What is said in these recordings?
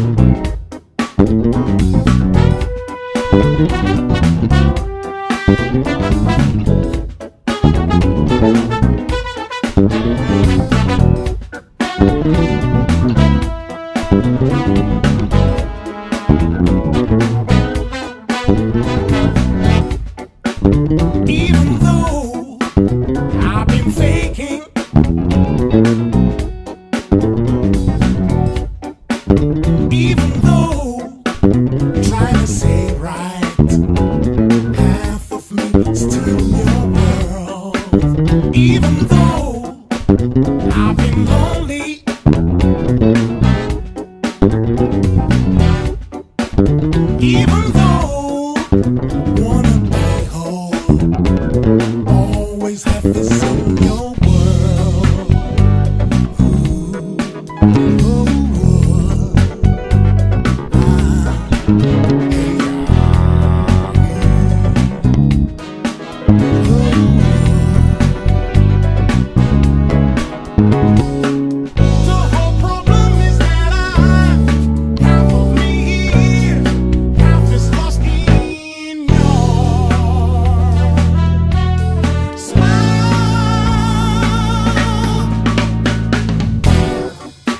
Even though I've been faking, even though I'm trying to say right, half of me is still your world. Even though I've been lonely, even though I wanna be whole, always have to sing your world.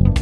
Ooh.